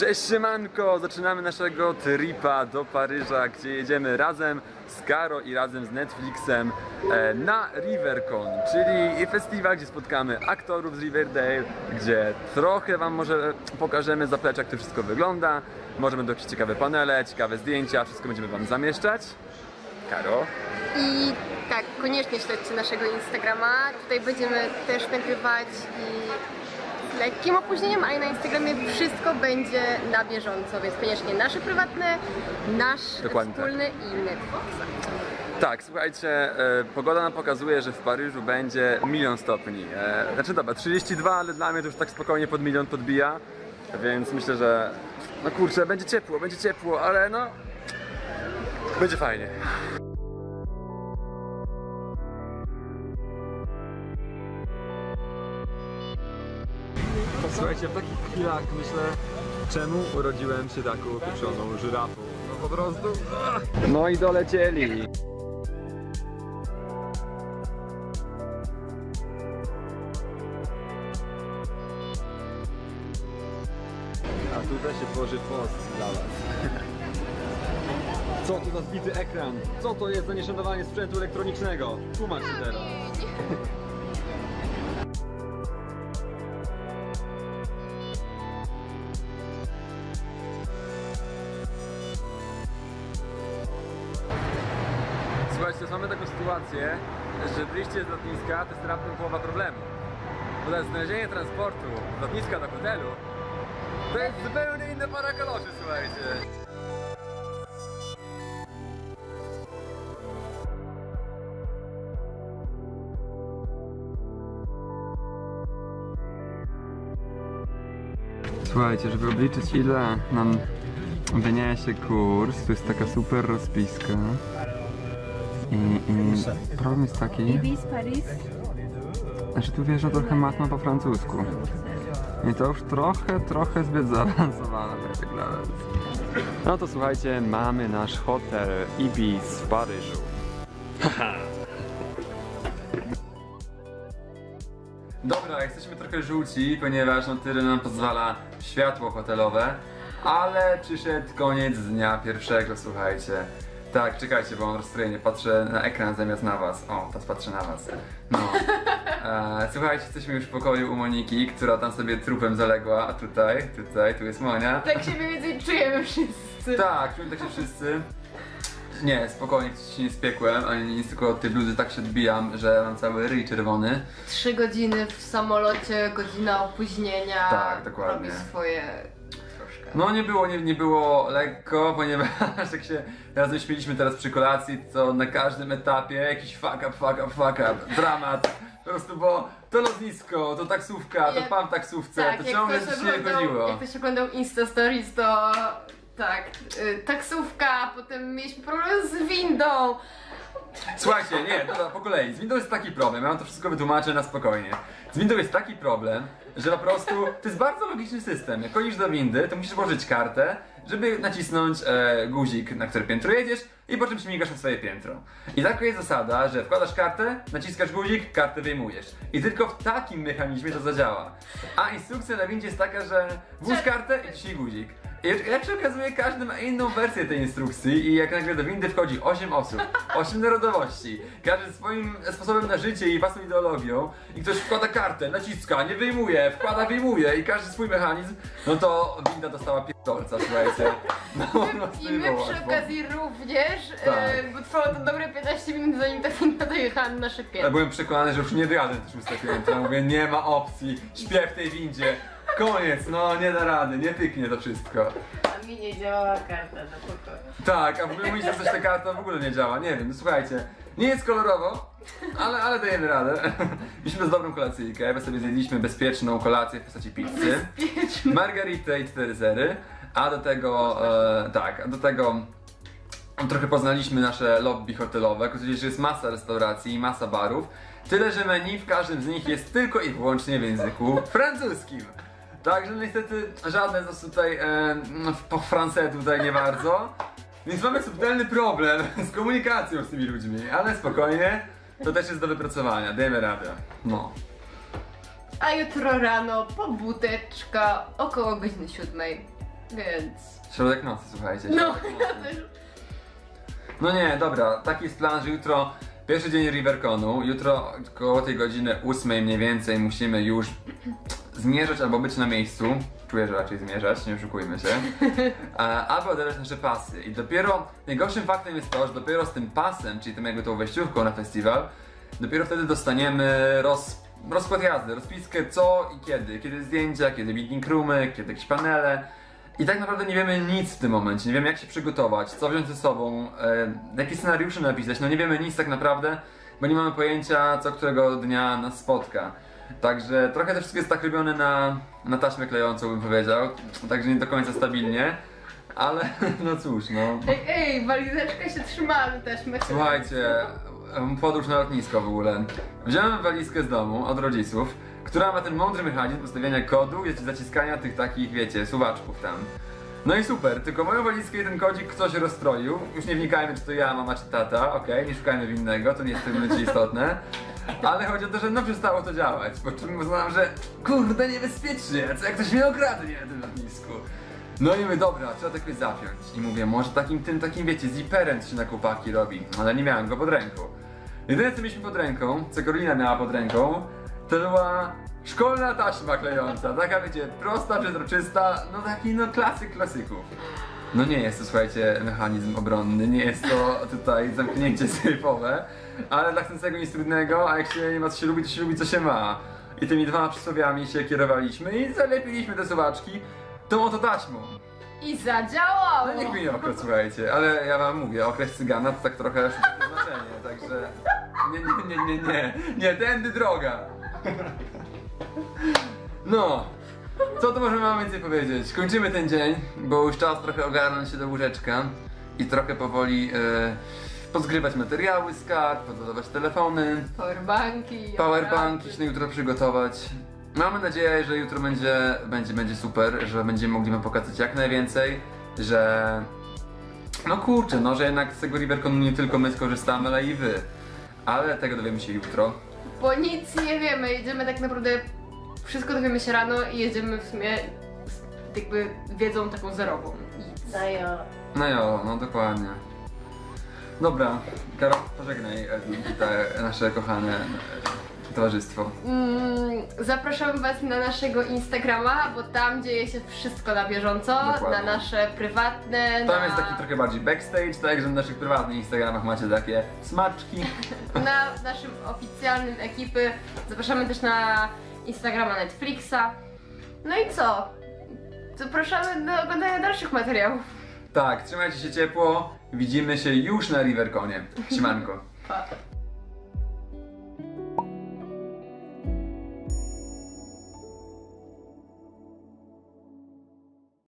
Cześć siemanko, zaczynamy naszego tripa do Paryża, gdzie jedziemy razem z Karo i razem z Netflixem na Rivercon, czyli festiwal, gdzie spotkamy aktorów z Riverdale, gdzie trochę wam może pokażemy zaplecza, jak to wszystko wygląda, może będą jakieś ciekawe panele, ciekawe zdjęcia, wszystko będziemy wam zamieszczać. Karo? I tak, koniecznie śledźcie naszego Instagrama, tutaj będziemy też nagrywać i lekkim opóźnieniem, ale na Instagramie wszystko będzie na bieżąco, więc koniecznie nasze prywatne, nasz wspólny i Netflixa. Tak, słuchajcie, pogoda nam pokazuje, że w Paryżu będzie 1 000 000 stopni. Znaczy dobra, 32, ale dla mnie to już tak spokojnie pod 1 000 000 podbija, więc myślę, że no kurczę, będzie ciepło, ale no będzie fajnie. Słuchajcie, w takich chwilach myślę, czemu urodziłem się taką pieprzoną żyrafą. No po prostu... No i dolecieli! A tutaj się tworzy post dla was. Co to za zbity ekran? Co to jest za nieszanowanie sprzętu elektronicznego? Tłumacz się teraz! Słuchajcie, mamy taką sytuację, że wyjście z lotniska to jest raptem połowa problemu. Bo teraz znalezienie transportu z lotniska do hotelu to jest zupełnie inne para kaloszy, słuchajcie. Słuchajcie, żeby obliczyć, ile nam wyniesie kurs, to jest taka super rozpiska. I problem jest taki, że tu wjeżdża trochę matma po francusku i to już trochę zbyt zaawansowane tak nawet. No to słuchajcie, mamy nasz hotel Ibis w Paryżu. Dobra, jesteśmy trochę żółci, ponieważ na tyle nam pozwala światło hotelowe, ale przyszedł koniec dnia pierwszego, słuchajcie. Tak, czekajcie, bo mam rozstrojenie, patrzę na ekran zamiast na was. O, teraz patrzę na was. No. Słuchajcie, jesteśmy już w pokoju u Moniki, która tam sobie trupem zaległa, a tutaj, tu jest Monia. Tak się mniej więcej czujemy wszyscy. Tak, czujemy tak się wszyscy. Nie, spokojnie, się nie spiekłem, ani nic, tylko od tej bluzy tak się odbijam, że mam cały ryj czerwony. 3 godziny w samolocie, godzina opóźnienia. Tak, dokładnie. Robi swoje... No nie było lekko, ponieważ jak się razem śmieliśmy teraz przy kolacji, to na każdym etapie jakiś fuck up, dramat. Po prostu, bo to lotnisko, to taksówka, to pan w taksówce, tak, to ciągle się nie chodziło. Jak ktoś oglądał Insta Stories, to tak, taksówka, potem mieliśmy problem z windą. Słuchajcie, nie, to po kolei, z windą jest taki problem, ja wam to wszystko wytłumaczę na spokojnie. Z windą jest taki problem, że po prostu to jest bardzo logiczny system. Jak chodzisz do windy, to musisz włożyć kartę, żeby nacisnąć guzik, na które piętro jedziesz i po czym śmigasz na swoje piętro. I taka jest zasada, że wkładasz kartę, naciskasz guzik, kartę wyjmujesz. I tylko w takim mechanizmie to zadziała. A instrukcja na windzie jest taka, że włóż kartę i ciśnij guzik. I jak się okazuje, każdy ma inną wersję tej instrukcji i jak nagle do windy wchodzi 8 osób, 8 narodowości, każdy swoim sposobem na życie i własną ideologią i ktoś wkłada kartę, naciska, nie wyjmuje, wkłada, wyjmuje i każdy swój mechanizm, no to winda dostała pierdolca, słuchajcie. No, i my przy okazji również, bo trwało to dobre 15 minut, zanim ta winda dojechała na nasze piętro. Ja byłem przekonany, że już nie dojadę na 6 piętra, mówię, nie ma opcji, śpię w tej windzie. Koniec, no nie da rady, nie pyknie to wszystko. A mi nie działała karta do pokoju. Tak, a w ogóle myślę, że ta karta w ogóle nie działa, nie wiem, no słuchajcie. Nie jest kolorowo, ale dajemy radę. Mieliśmy z dobrą kolacyjkę, bo sobie zjedliśmy bezpieczną kolację w postaci pizzy. Margaritę i 4 sery, a do tego, trochę poznaliśmy nasze lobby hotelowe, gdzie jest masa restauracji i masa barów. Tyle, że menu w każdym z nich jest tylko i wyłącznie w języku francuskim. Także niestety żadne z nas tutaj po francę tutaj nie bardzo. Więc mamy subtelny problem z komunikacją z tymi ludźmi, ale spokojnie, to też jest do wypracowania, dajemy radę. No. A jutro rano, pobudeczka, około godziny 7. Więc... Środek nocy, słuchajcie. No, ja też. No nie, dobra, taki jest plan, że jutro pierwszy dzień Riverconu, jutro koło tej godziny 8 mniej więcej musimy już zmierzać albo być na miejscu. Czuję, że raczej zmierzać, nie oszukujmy się. Aby odebrać nasze pasy. I dopiero najgorszym faktem jest to, że dopiero z tym pasem, czyli tym jakby tą wejściówką na festiwal, dopiero wtedy dostaniemy rozkład jazdy, rozpiskę co i kiedy. Kiedy zdjęcia, kiedy meeting roomy, kiedy jakieś panele. I tak naprawdę nie wiemy nic w tym momencie, nie wiemy jak się przygotować, co wziąć ze sobą, jakie scenariusze napisać, no nie wiemy nic tak naprawdę, bo nie mamy pojęcia co którego dnia nas spotka. Także trochę to wszystko jest tak robione na taśmę klejącą, bym powiedział, także nie do końca stabilnie, ale no cóż, no. Ej, walizeczka się trzyma na taśmę. Słuchajcie, podróż na lotnisko w ogóle. Wziąłem walizkę z domu od rodziców, która ma ten mądry mechanizm ustawiania kodu i zaciskania tych takich, wiecie, suwaczków tam. No i super, tylko moją walizkę i ten kodzik ktoś rozstroił. Już nie wnikajmy, czy to ja, mama, czy tata, okej, nie szukajmy winnego, to nie jest w tym momencie istotne. Ale chodzi o to, że no przestało to działać, po czym uznałem, że kurde niebezpiecznie, co jak ktoś mnie okradnie na tym lotnisku. No i mówię, dobra, trzeba to jakoś zapiąć. I mówię, może takim wiecie, ziperem się na kupaki robi, ale nie miałem go pod ręką. Jedyne co mieliśmy pod ręką, co Karolina miała pod ręką, to była szkolna taśma klejąca, taka wiecie, prosta, przezroczysta, no taki no klasyk klasyków. No nie jest to, słuchajcie, mechanizm obronny, nie jest to tutaj zamknięcie sejfowe, ale dla chcącego nic trudnego, a jak się nie ma co się lubi, to się lubi co się ma. I tymi dwoma przysłowiami się kierowaliśmy i zalepiliśmy te suwaczki tą oto taśmą. I zadziałało! No niech mi nie okres, słuchajcie, ale ja wam mówię, okres cygana to tak trochę już znaczenie, także... Nie, tędy droga! No, co tu możemy wam więcej powiedzieć? Kończymy ten dzień, bo już czas trochę ogarnąć się do łóżeczka i trochę powoli pozgrywać materiały z kart, podładować telefony, powerbanki, się na jutro przygotować. Mamy nadzieję, że jutro będzie super, że będziemy mogli wam pokazać jak najwięcej, że no kurczę, no że jednak z tego Riverconu nie tylko my skorzystamy, ale i wy. Ale tego dowiemy się jutro. Bo nic nie wiemy, jedziemy tak naprawdę, wszystko dowiemy się rano i jedziemy w sumie z, jakby wiedzą taką zerową. No dokładnie. Dobra, Karol, pożegnaj te nasze kochane towarzystwo. Zapraszam was na naszego Instagrama, bo tam dzieje się wszystko na bieżąco, dokładnie. Na nasze prywatne... Tam jest taki trochę bardziej backstage, tak, że na naszych prywatnych Instagramach macie takie smaczki. Na naszym oficjalnym ekipy zapraszamy też na Instagrama Netflixa. No i co? Zapraszamy do oglądania dalszych materiałów. Tak, trzymajcie się ciepło, widzimy się już na Riverconie. Siemanko. Pa.